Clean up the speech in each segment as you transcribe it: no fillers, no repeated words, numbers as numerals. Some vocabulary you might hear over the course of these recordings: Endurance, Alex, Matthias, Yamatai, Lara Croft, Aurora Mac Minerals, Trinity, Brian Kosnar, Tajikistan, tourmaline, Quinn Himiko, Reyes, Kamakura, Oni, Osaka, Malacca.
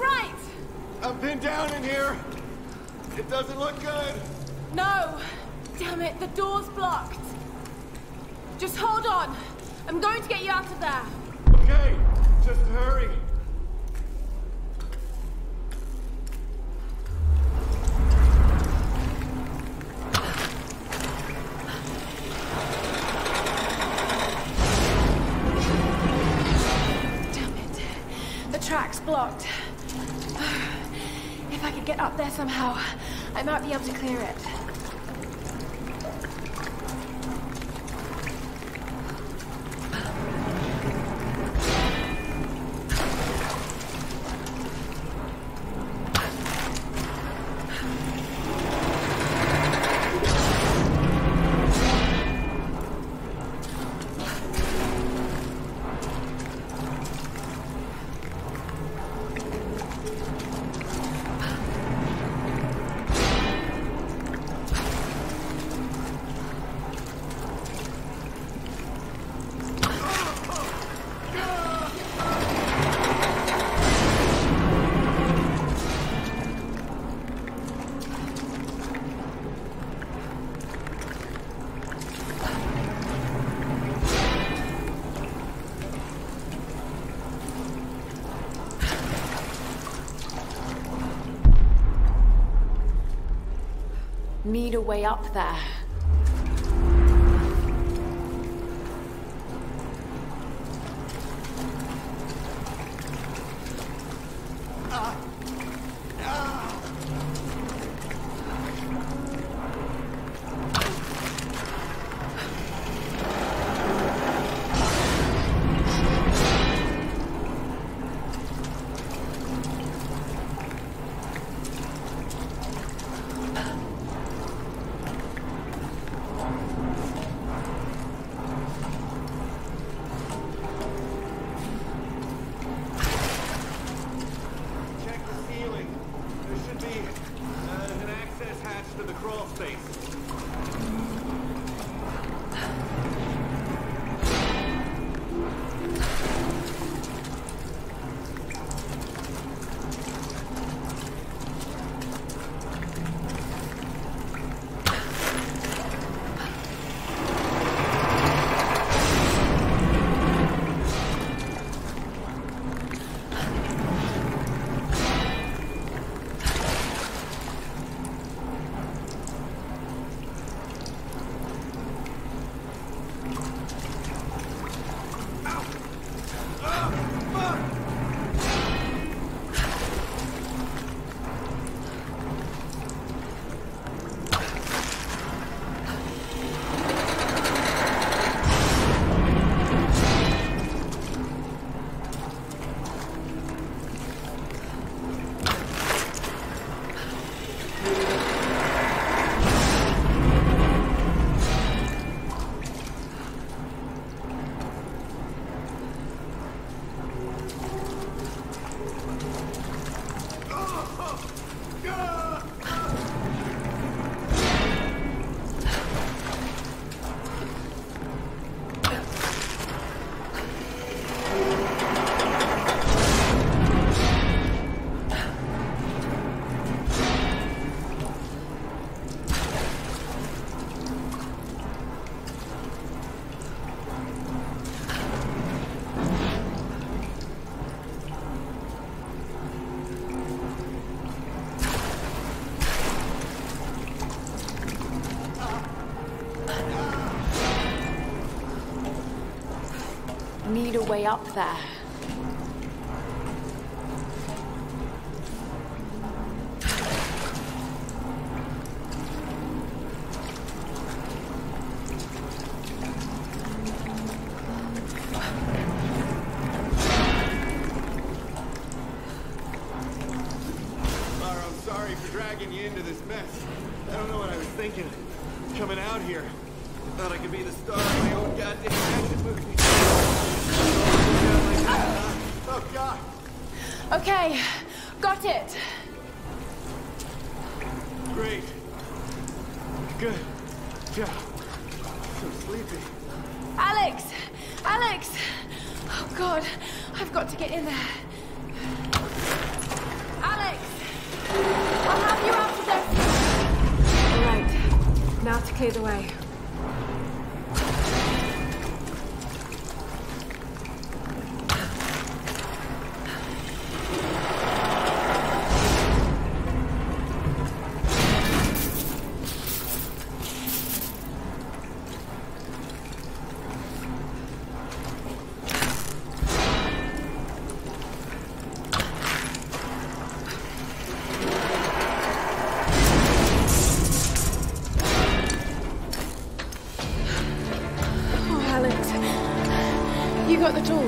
all right? I've been down in here. It doesn't look good. No. Damn it, the door's blocked. Just hold on. I'm going to get you out of there. Okay, just hurry. Blocked. If I could get up there somehow, I might be able to clear it. Need a way up there. Need a way up there. Lara, I'm sorry for dragging you into this mess. I don't know what I was thinking. Coming out here, I thought I could be the star of my own goddamn action movie. Oh, God. Okay, got it. Great. Good job. So sleepy. Alex! Alex! Oh, God. I've got to get in there. Alex! I'll have you out to this! Alright, now to clear the way.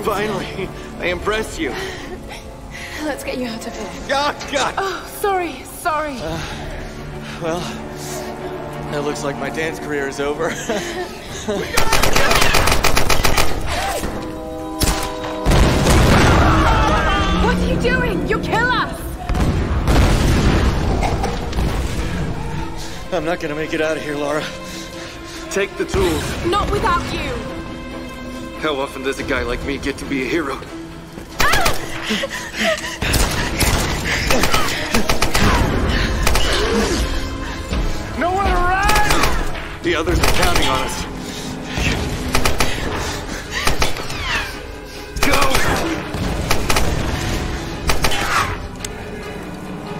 Finally, I impressed you. Let's get you out of here. Oh, God! Oh, sorry, sorry. Well, it looks like my dance career is over. What are you doing? You kill us! I'm not gonna make it out of here, Lara. Take the tools. Not without you. How often does a guy like me get to be a hero? No one around! The others are counting on us.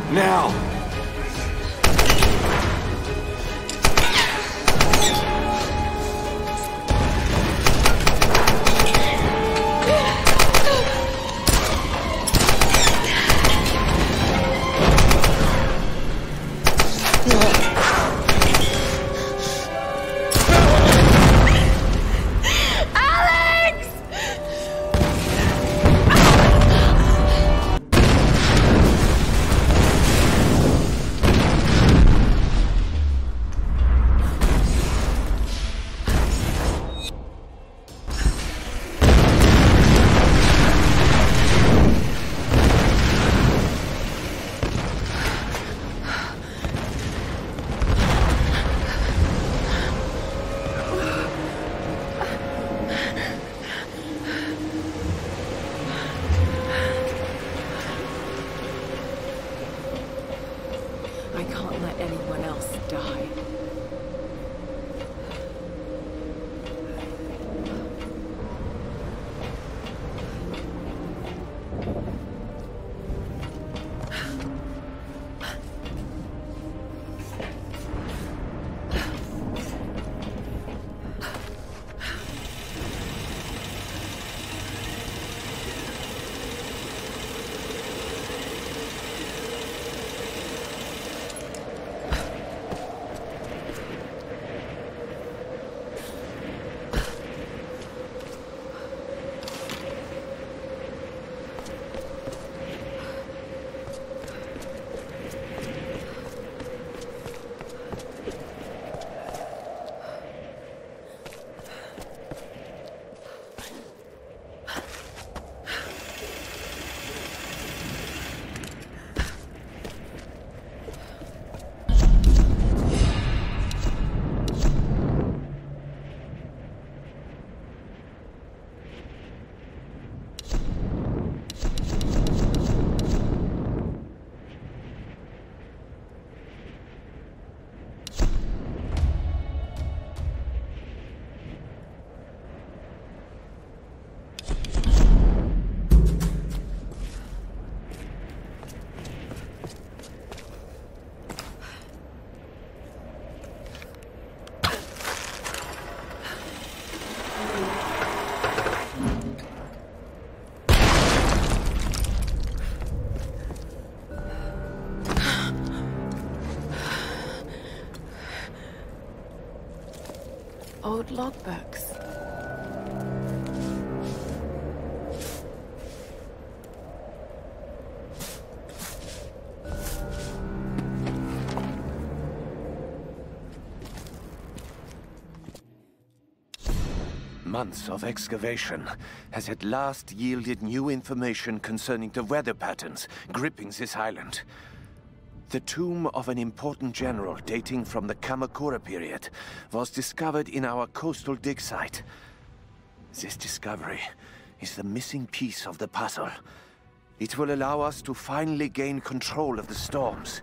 Go! Now! Old logbooks. Months of excavation has at last yielded new information concerning the weather patterns gripping this island. The tomb of an important general dating from the Kamakura period was discovered in our coastal dig site. This discovery is the missing piece of the puzzle. It will allow us to finally gain control of the storms.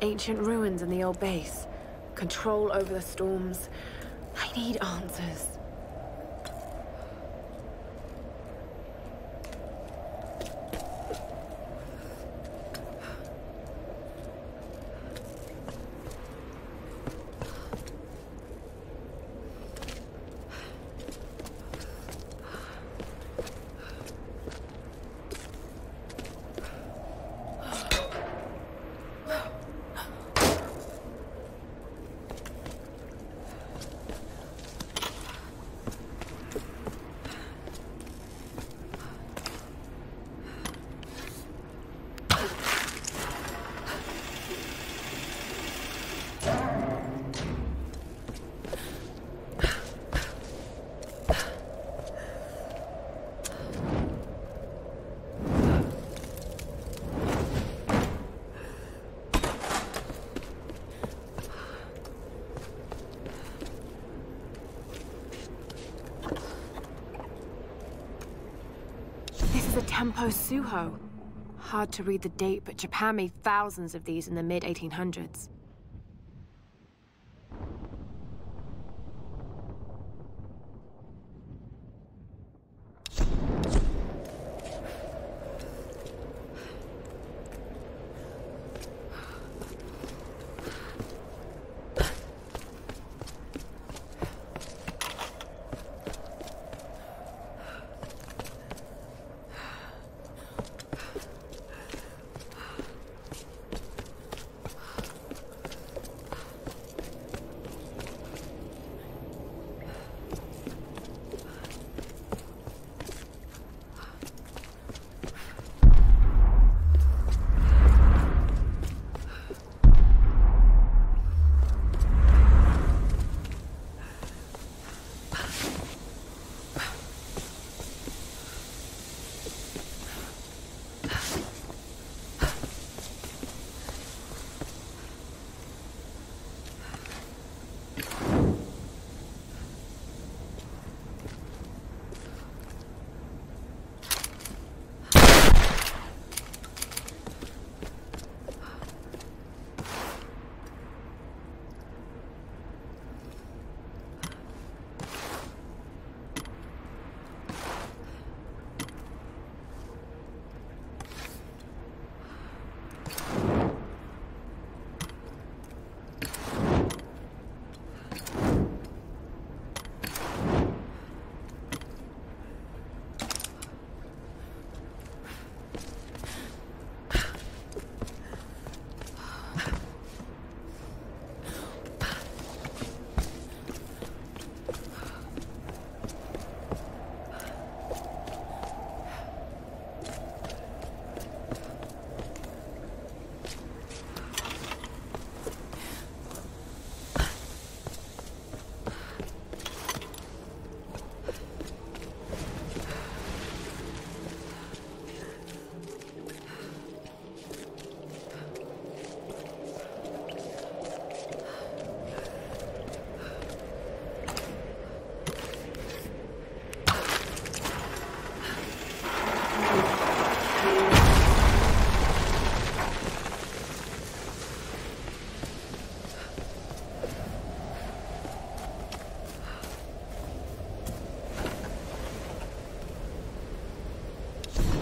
Ancient ruins in the old base. Control over the storms. I need answers. Tempo Suho. Hard to read the date, but Japan made thousands of these in the mid-1800s.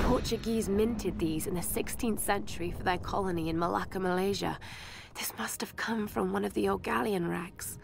Portuguese minted these in the 16th century for their colony in Malacca, Malaysia. This must have come from one of the old galleon wrecks.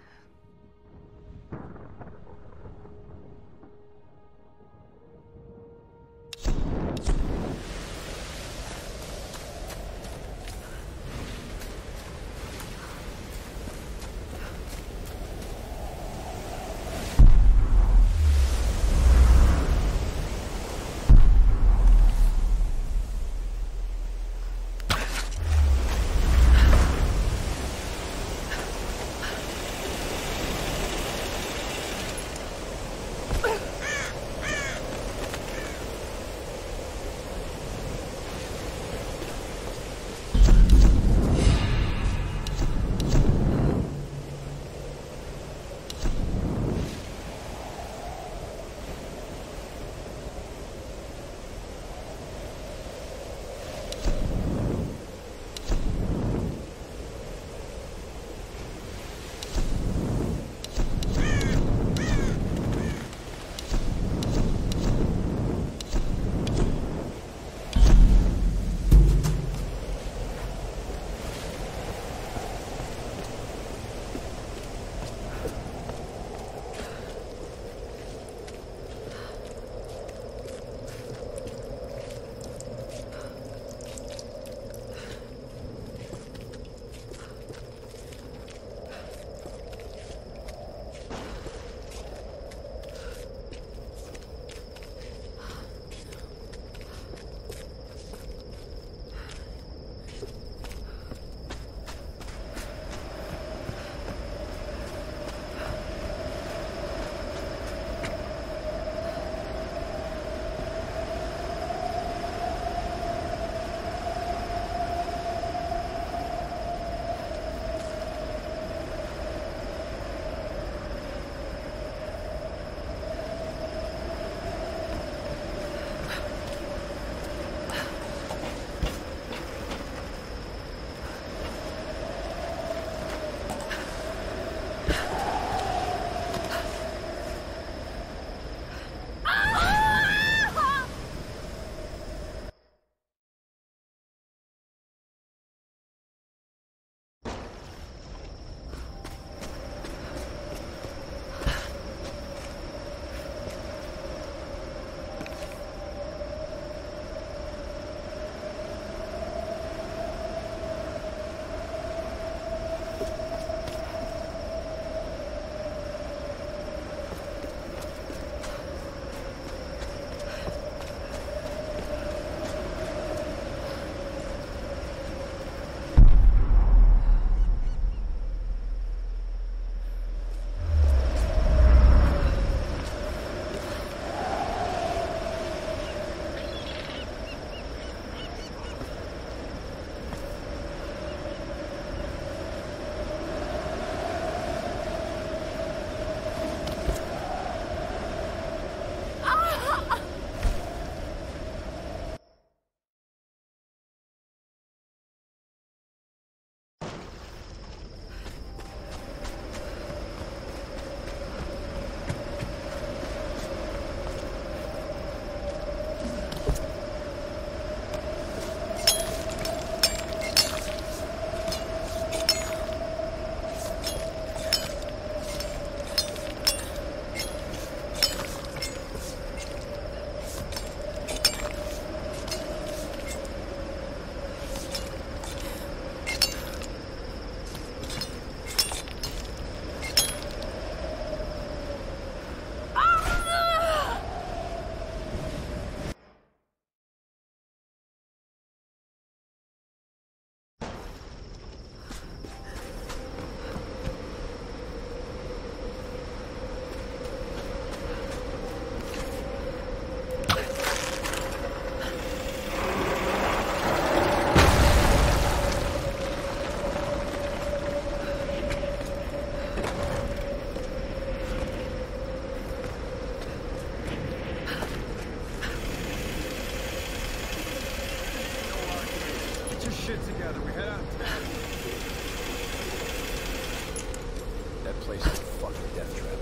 place is a fucking death trap.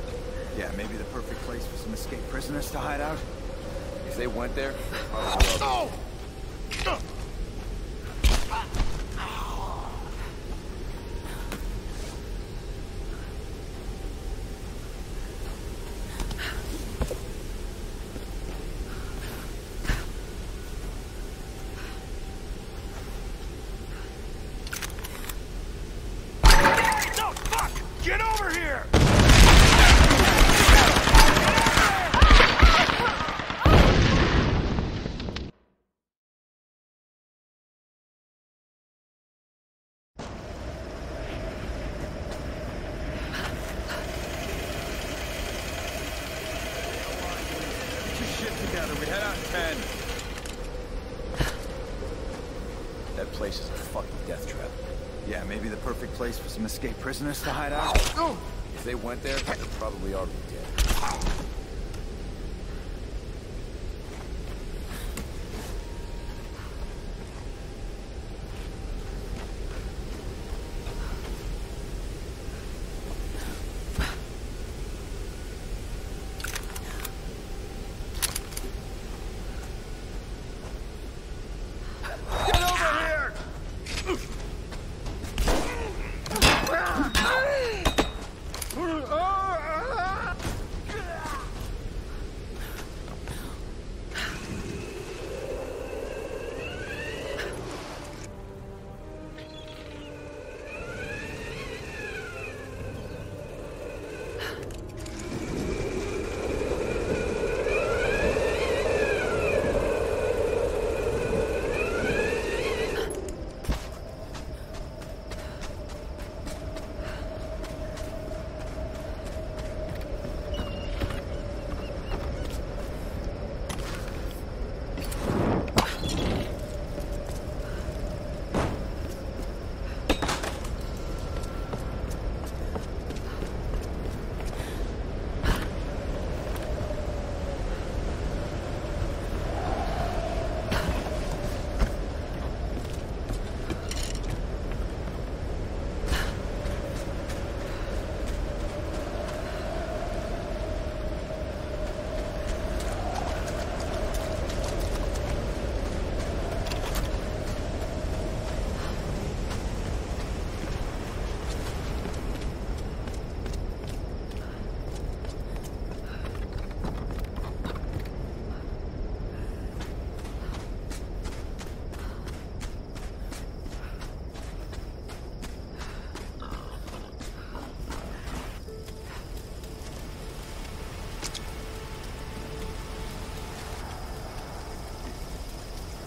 Yeah, maybe the perfect place for some escaped prisoners to hide out. If they went there... Oh! Place for some escaped prisoners to hide out. If they went there, they probably already dead.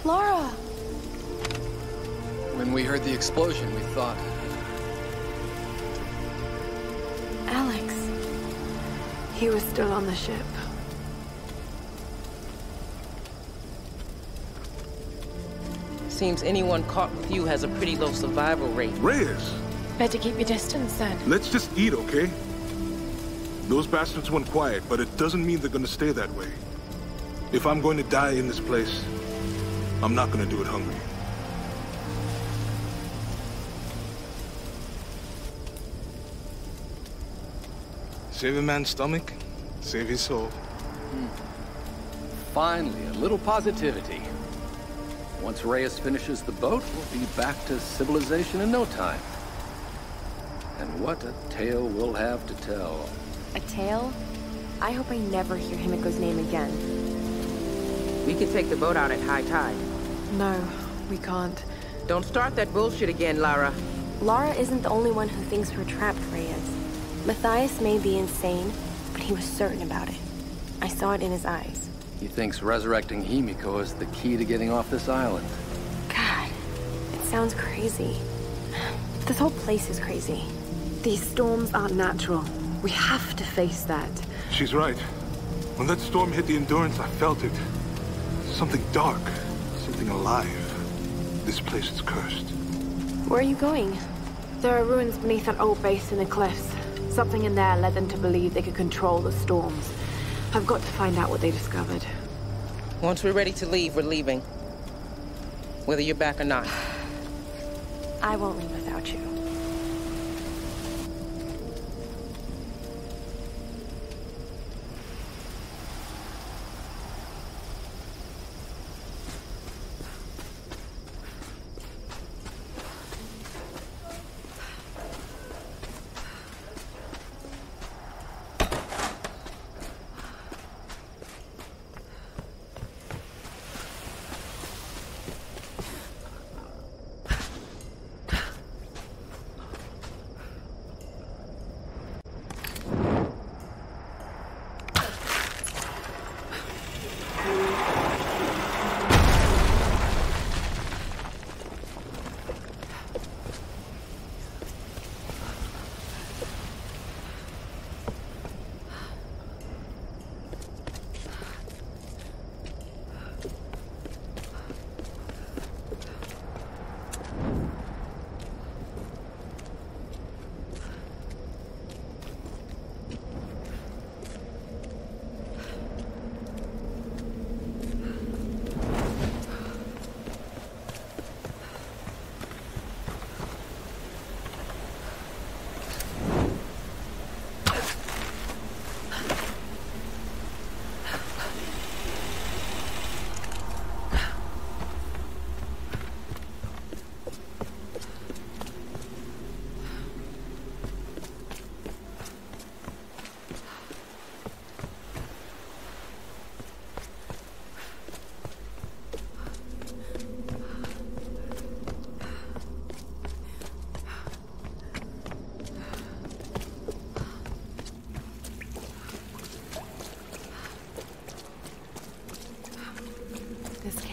Lara! When we heard the explosion, we thought... Alex. He was still on the ship. Seems anyone caught with you has a pretty low survival rate. Reyes! Better keep your distance, then. Let's just eat, okay? Those bastards went quiet, but it doesn't mean they're gonna stay that way. If I'm going to die in this place... I'm not gonna do it hungry. Save a man's stomach, save his soul. Finally, a little positivity. Once Reyes finishes the boat, we'll be back to civilization in no time. And what a tale we'll have to tell. A tale? I hope I never hear Himiko's name again. We can take the boat out at high tide. No, we can't. Don't start that bullshit again, Lara. Lara isn't the only one who thinks we're trapped, Reyes. Matthias may be insane, but he was certain about it. I saw it in his eyes. He thinks resurrecting Himiko is the key to getting off this island. God, it sounds crazy. This whole place is crazy. These storms aren't natural. We have to face that. She's right. When that storm hit the Endurance, I felt it. Something dark, something alive. This place is cursed. Where are you going? There are ruins beneath an old base in the cliffs. Something in there led them to believe they could control the storms. I've got to find out what they discovered. Once we're ready to leave, we're leaving. Whether you're back or not. I won't leave without you.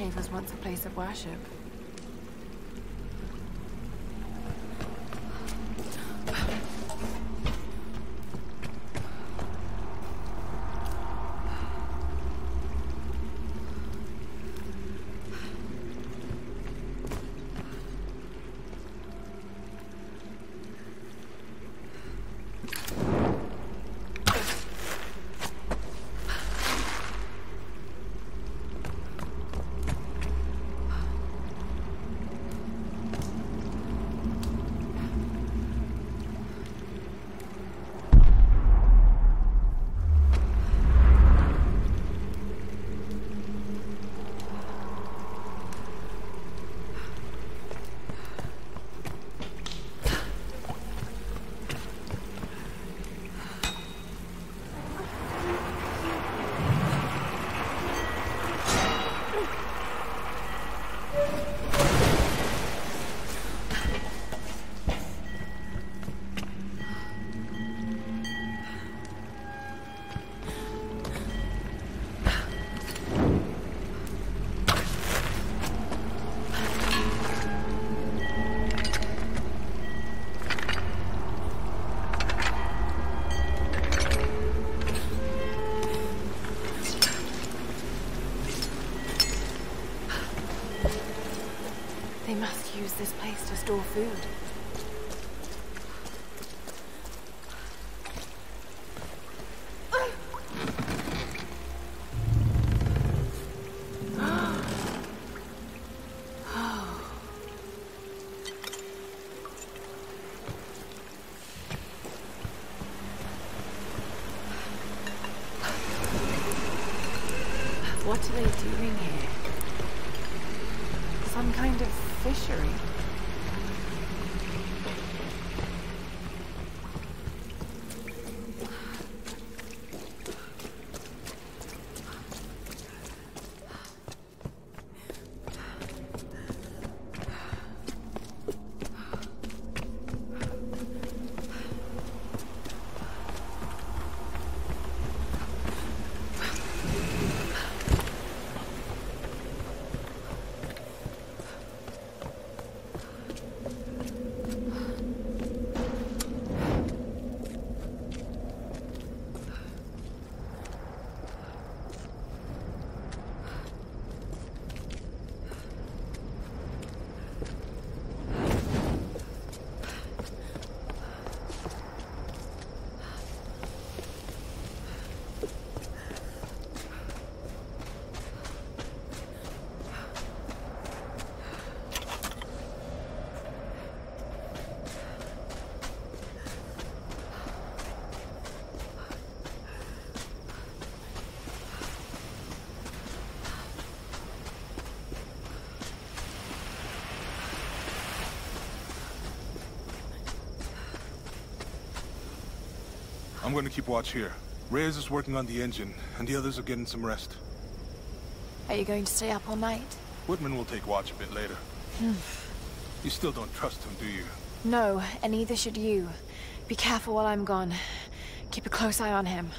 cave was once a place of worship. They must use this place to store food. What are they doing here? Some kind of fishery. I'm going to keep watch here. Reyes is working on the engine, and the others are getting some rest. Are you going to stay up all night? Woodman will take watch a bit later. You still don't trust him, do you? No, and neither should you. Be careful while I'm gone. Keep a close eye on him.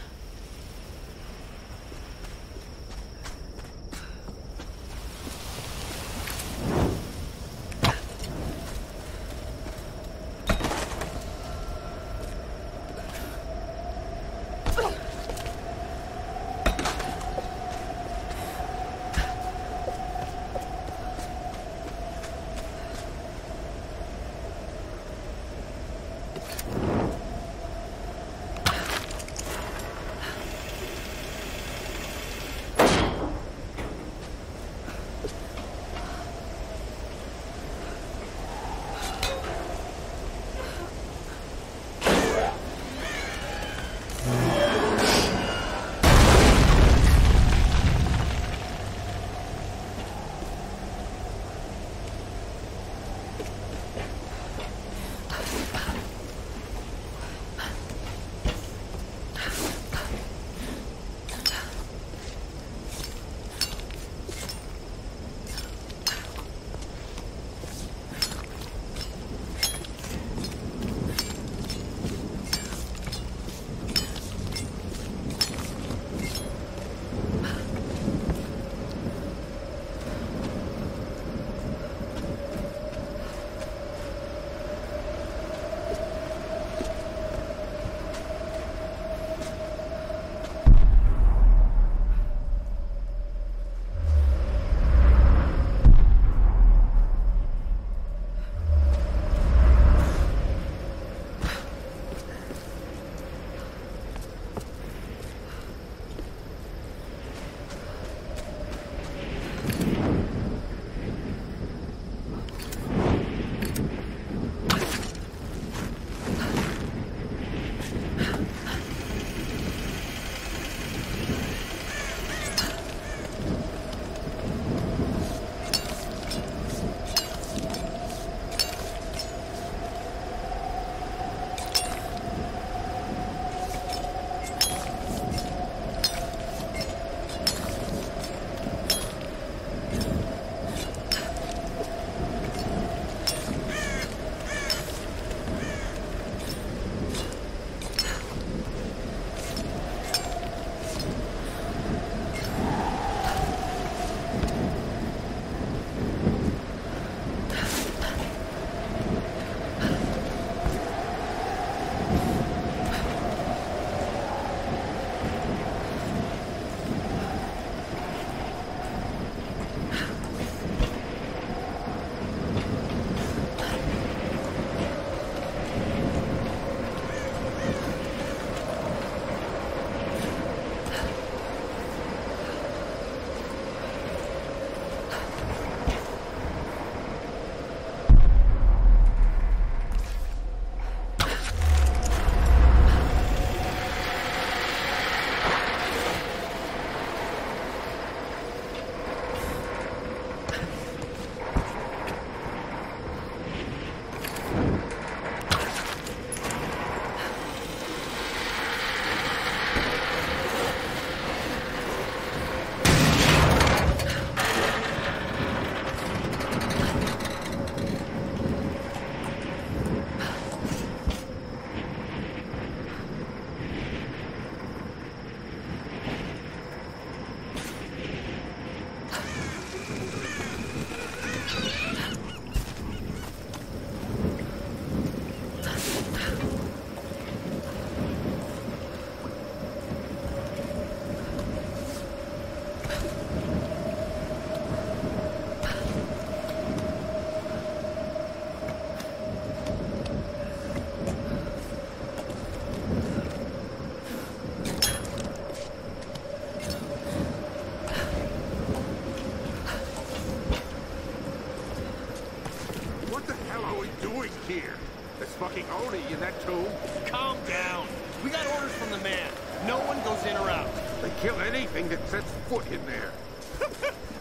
Oni in that tomb? Calm down. We got orders from the man. No one goes in or out. They kill anything that sets foot in there.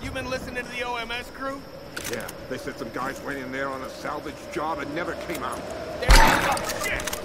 You've been listening to the OMS crew? Yeah, they said some guys went in there on a salvage job and never came out. There you go. Shit!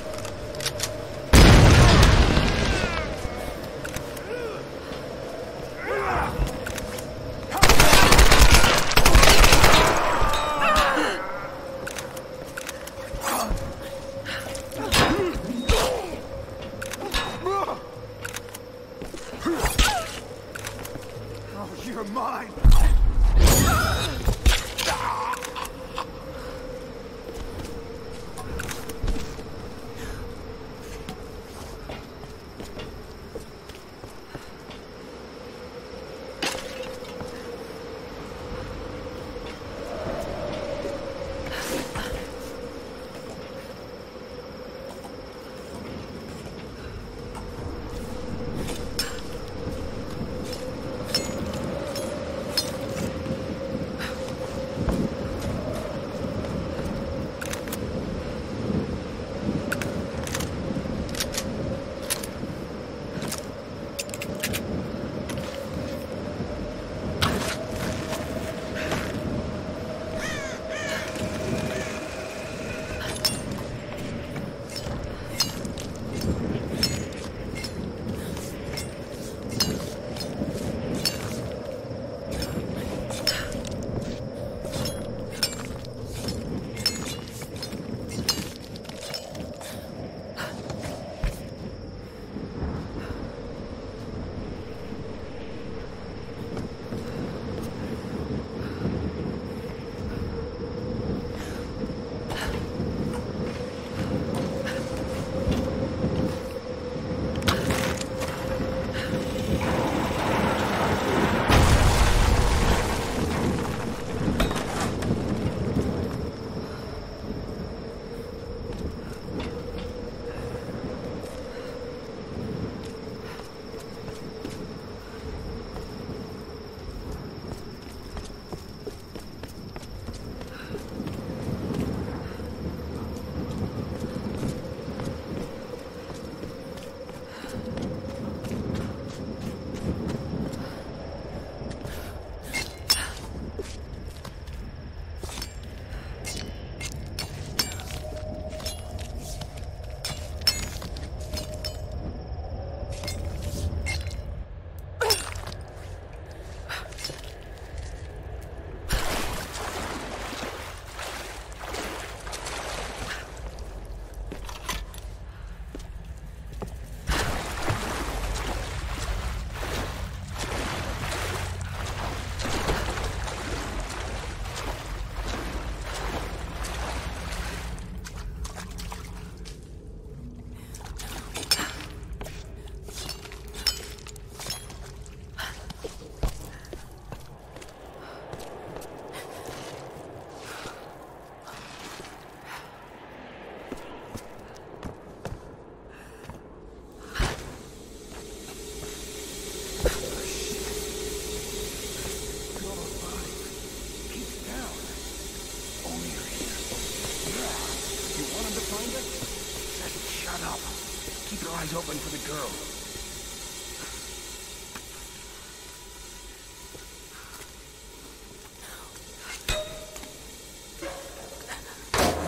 Open for the girl.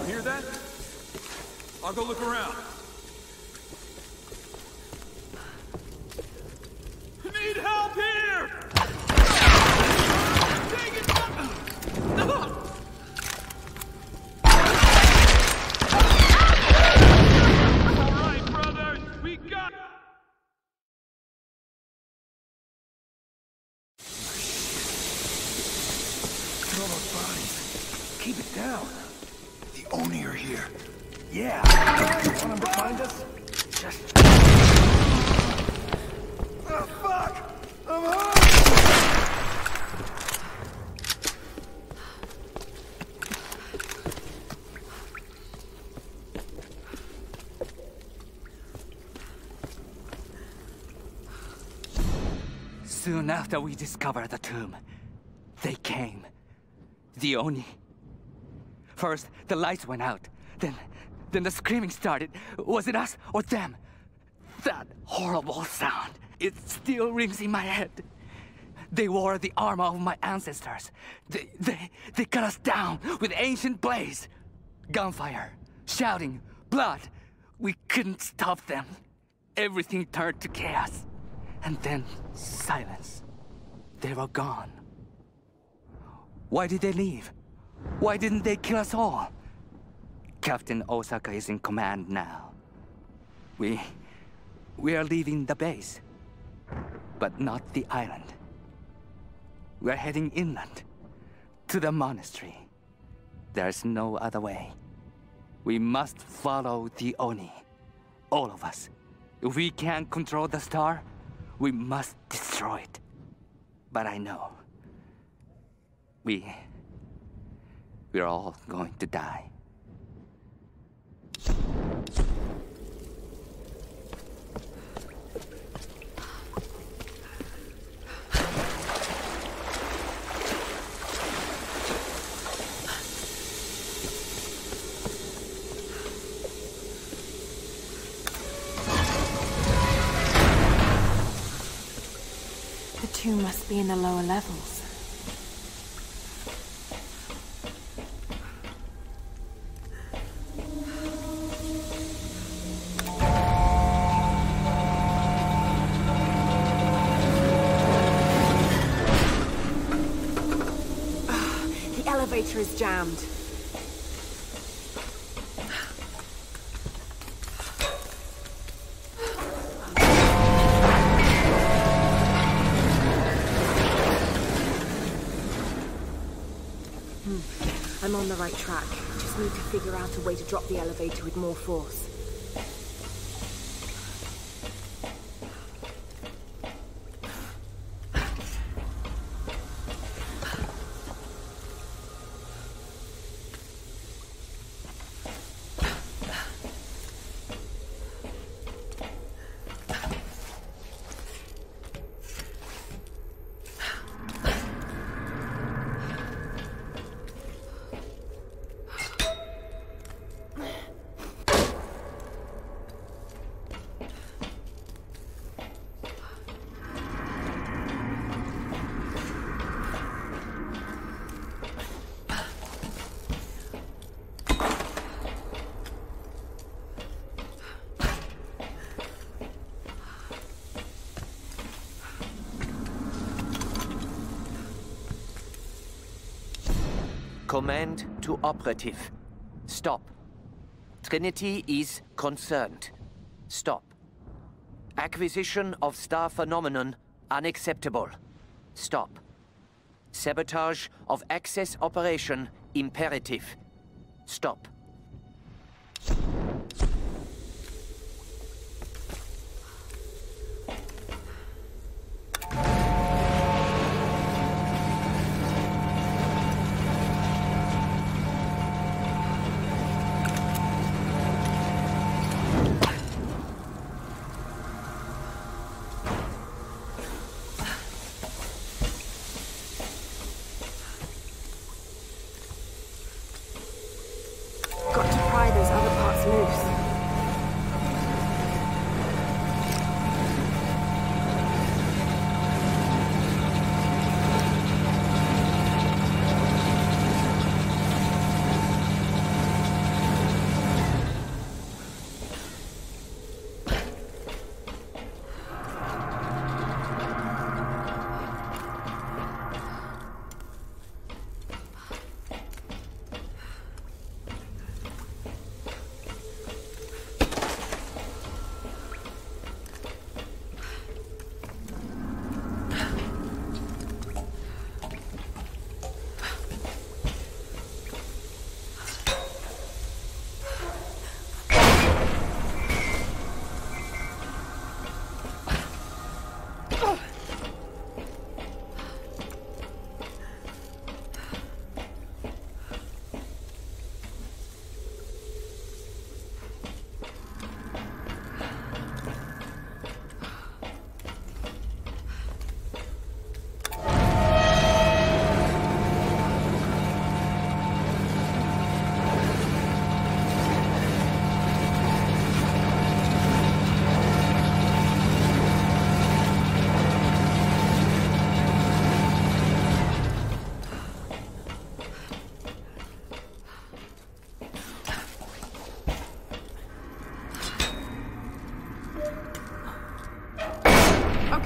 You hear that? I'll go look around. Need help here! Take it up! No! Soon after we discovered the tomb, they came. The Oni. First, the lights went out. Then Then the screaming started. Was it us or them? That horrible sound. It still rings in my head. They wore the armor of my ancestors. They cut us down with ancient blades. Gunfire, shouting, blood. We couldn't stop them. Everything turned to chaos. And then silence. They were gone. Why did they leave? Why didn't they kill us all? Captain Osaka is in command now. We are leaving the base, but not the island. We're heading inland, to the monastery. There's no other way. We must follow the Oni, all of us. If we can't control the star, we must destroy it. But I know, we're all going to die. The two must be in the lower levels. The elevator is jammed. I'm on the right track. Just need to figure out a way to drop the elevator with more force. Command to operative. Stop. Trinity is concerned. Stop. Acquisition of star phenomenon unacceptable. Stop. Sabotage of access operation imperative. Stop.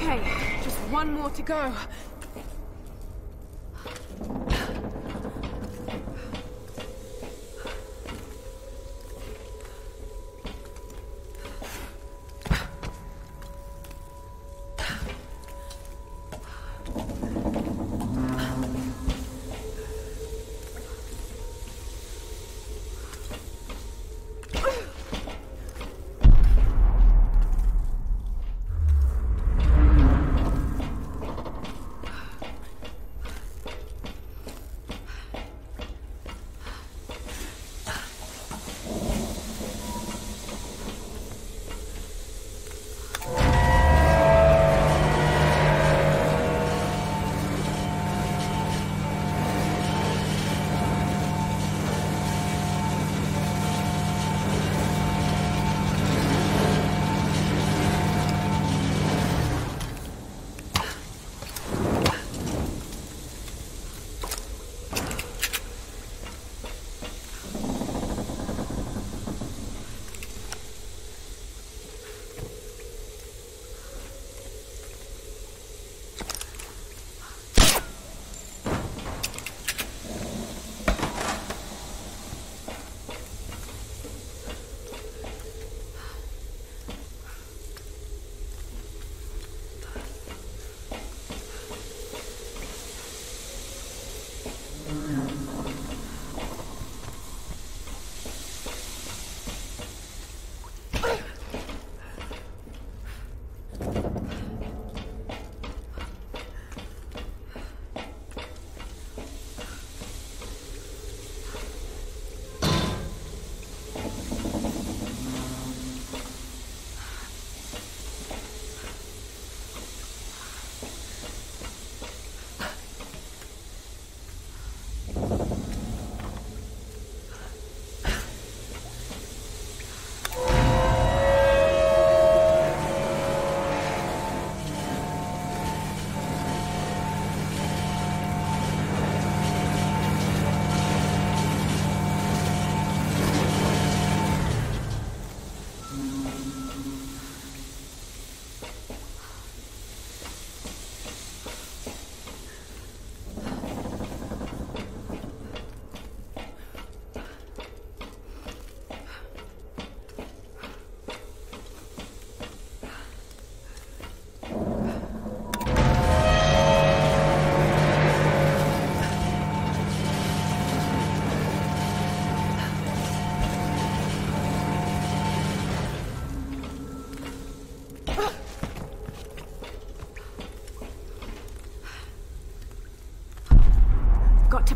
Okay, just one more to go.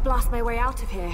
Blast my way out of here.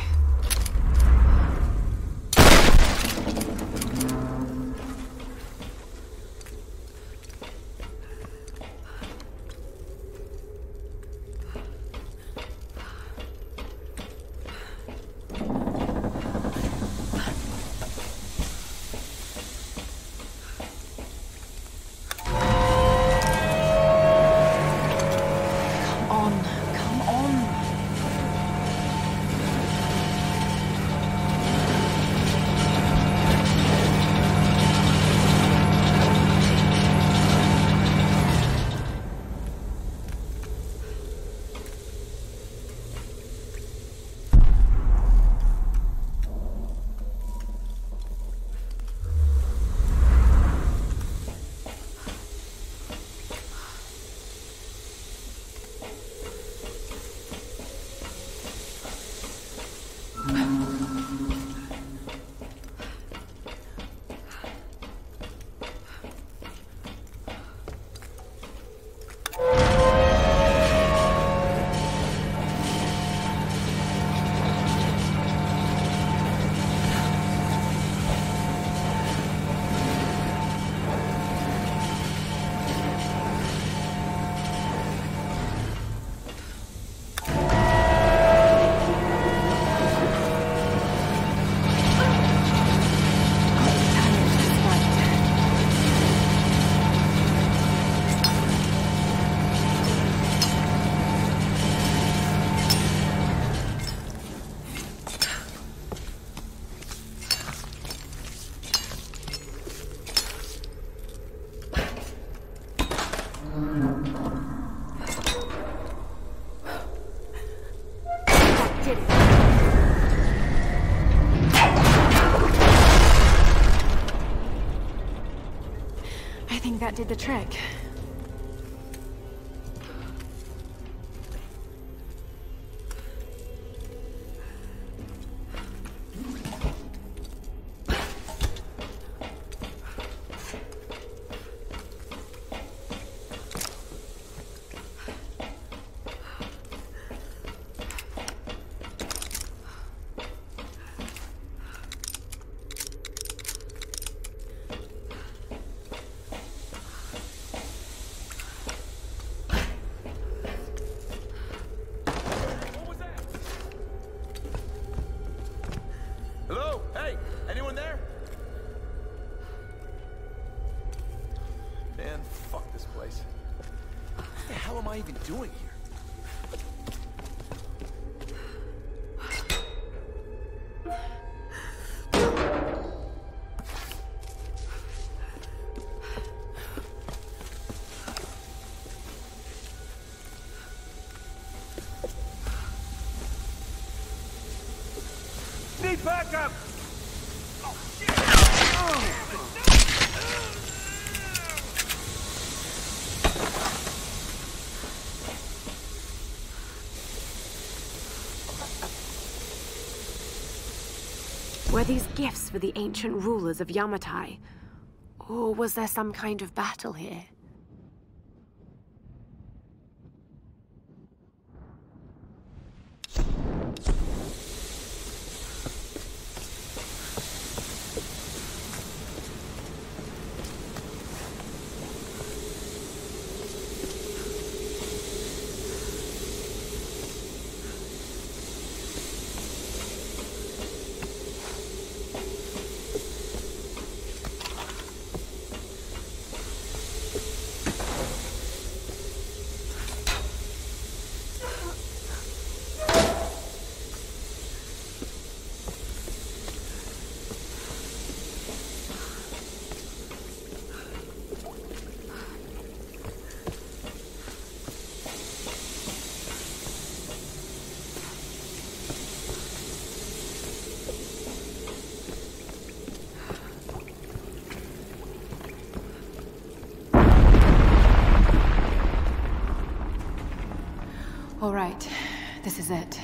that did the trick. Doing here? Need backup! Oh, shit! Oh. Damn it. Were these gifts for the ancient rulers of Yamatai? Or was there some kind of battle here? All right, this is it.